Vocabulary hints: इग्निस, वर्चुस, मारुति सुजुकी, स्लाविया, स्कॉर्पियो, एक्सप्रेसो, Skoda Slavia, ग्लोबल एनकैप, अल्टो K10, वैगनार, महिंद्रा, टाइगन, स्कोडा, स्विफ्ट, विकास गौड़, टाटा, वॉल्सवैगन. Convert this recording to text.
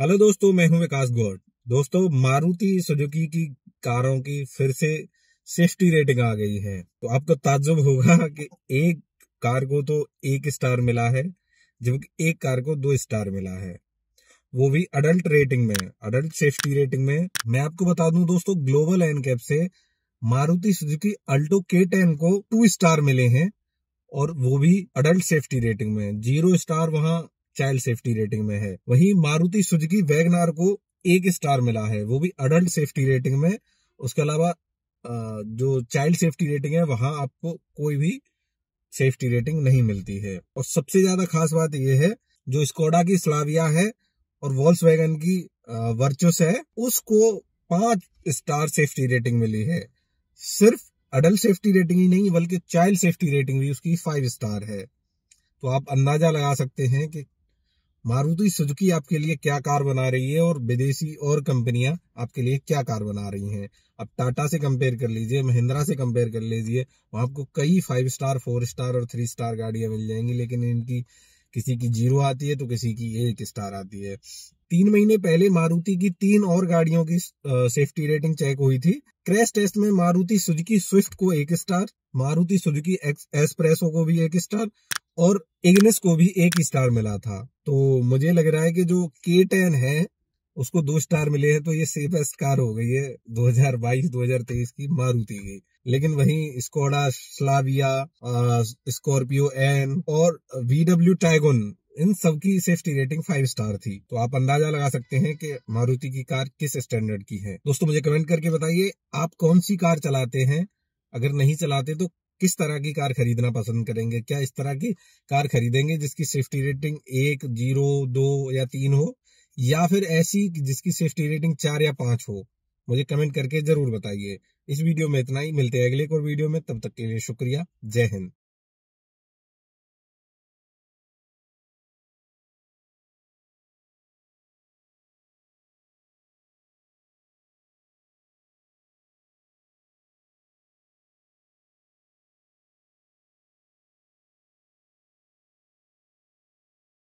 Hello दोस्तों, मैं हूं विकास गौड़। दोस्तों, मारुति सुजुकी की कारों की फिर से सेफ्टी रेटिंग आ गई है। तो आपको ताज्जुब होगा कि एक कार को तो 1 स्टार मिला है, जबकि एक कार को 2 स्टार मिला है, वो भी अडल्ट रेटिंग में, अडल्ट सेफ्टी रेटिंग में। मैं आपको बता दूं दोस्तों, ग्लोबल एनकैप से मारुति सुजुकी अल्टो K10 को 2 स्टार मिले हैं, और वो भी अडल्ट सेफ्टी रेटिंग में। 0 स्टार वहां चाइल्ड सेफ्टी रेटिंग में है। वहीं मारुति सुजुकी वैगनार को 1 स्टार मिला है, वो भी अडल्ट सेफ्टी रेटिंग में। उसके अलावा जो चाइल्ड सेफ्टी रेटिंग है, वहां आपको कोई भी सेफ्टी रेटिंग नहीं मिलती है। और सबसे ज्यादा खास बात यह है, जो स्कोडा की स्लाविया है और वॉल्सवैगन की वर्चुस है, उसको 5 स्टार सेफ्टी रेटिंग मिली है। सिर्फ अडल्ट सेफ्टी रेटिंग ही नहीं, बल्कि चाइल्ड सेफ्टी रेटिंग भी उसकी 5 स्टार है। तो आप अंदाजा लगा सकते हैं कि मारुति सुजुकी आपके लिए क्या कार बना रही है और विदेशी और कंपनियां आपके लिए क्या कार बना रही हैं। आप टाटा से कंपेयर कर लीजिए, महिंद्रा से कंपेयर कर लीजिए, वहां आपको कई 5 स्टार, 4 स्टार और 3 स्टार गाड़ियां मिल जाएंगी। लेकिन इनकी किसी की 0 आती है तो किसी की 1 स्टार आती है। 3 महीने पहले मारुति की 3 और गाड़ियों की सेफ्टी रेटिंग चेक हुई थी। क्रैश टेस्ट में मारुति सुजुकी स्विफ्ट को 1 स्टार, मारुति सुजुकी एक्सप्रेसो को भी 1 स्टार और इग्निस को भी 1 स्टार मिला था। तो मुझे लग रहा है कि जो K10 है उसको 2 स्टार मिले हैं, तो ये सेफेस्ट कार हो गई है 2022-2023 की मारुति की। लेकिन वहीं स्कोडा स्लाविया, स्कॉर्पियो एन और VW टाइगन, इन सबकी सेफ्टी रेटिंग 5 स्टार थी। तो आप अंदाजा लगा सकते हैं कि मारुति की कार किस स्टैंडर्ड की है। दोस्तों, मुझे कमेंट करके बताइए आप कौन सी कार चलाते हैं। अगर नहीं चलाते तो किस तरह की कार खरीदना पसंद करेंगे? क्या इस तरह की कार खरीदेंगे जिसकी सेफ्टी रेटिंग 1, 0, 2 या 3 हो, या फिर ऐसी जिसकी सेफ्टी रेटिंग 4 या 5 हो? मुझे कमेंट करके जरूर बताइए। इस वीडियो में इतना ही, मिलते हैं अगले एक और वीडियो में। तब तक के लिए शुक्रिया, जय हिंद।